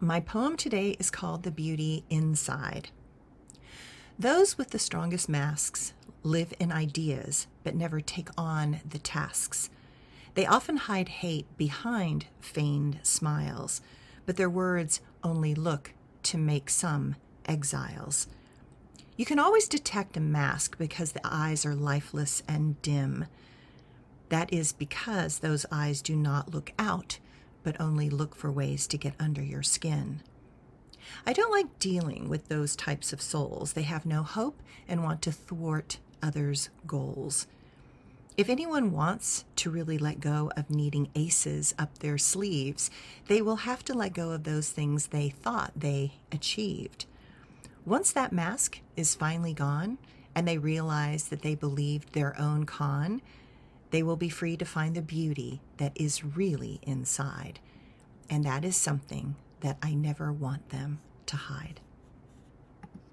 My poem today is called The Beauty Inside. Those with the strongest masks live in ideas, but never take on the tasks. They often hide hate behind feigned smiles, but their words only look to make some exiles. You can always detect a mask because the eyes are lifeless and dim. That is because those eyes do not look out, but only look for ways to get under your skin. I don't like dealing with those types of souls. They have no hope and want to thwart others' goals. If anyone wants to really let go of needing aces up their sleeves, they will have to let go of those things they thought they achieved. Once that mask is finally gone and they realize that they believed their own con, they will be free to find the beauty that is really inside. And that is something that I never want them to hide.